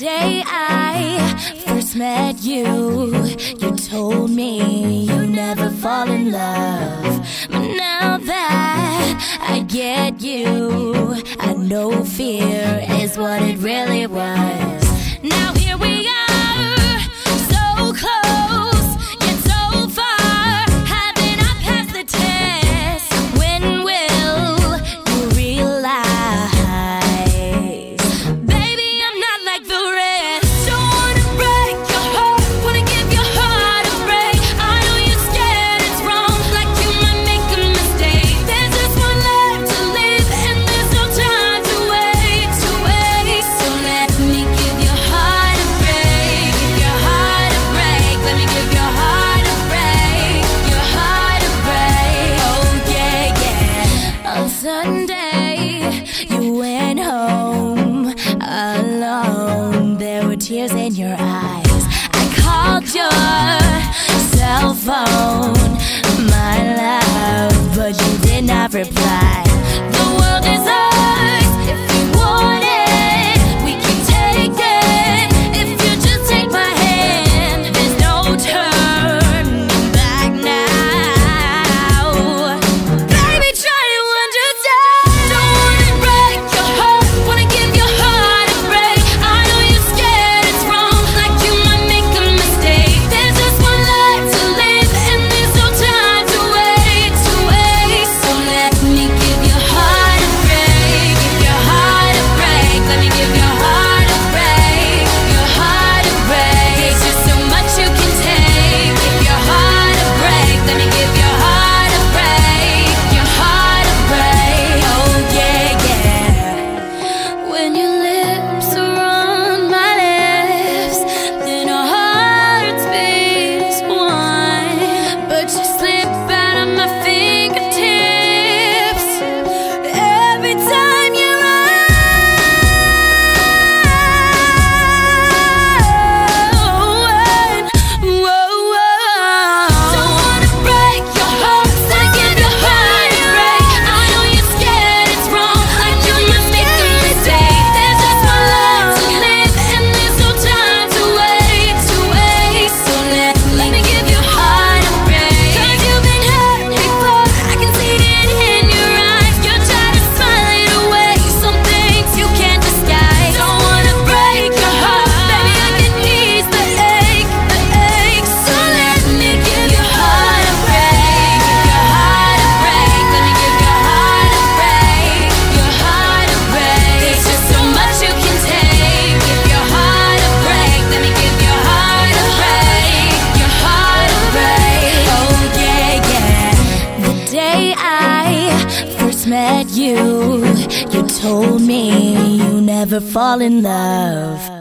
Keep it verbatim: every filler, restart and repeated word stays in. day I first met you, you told me you never fall in love. But now that I get you, I know fear is what it really was. Now here we are, so close. Tears in your eyes. I called your cell phone, my love, but you did not reply. The world is ours if you want it. We can take it if you just take my hand. There's no turning back now. Baby, try to understand. Don't wanna break your heart, wanna give your heart a break. I know you're scared. Met you, you told me you never fall in love.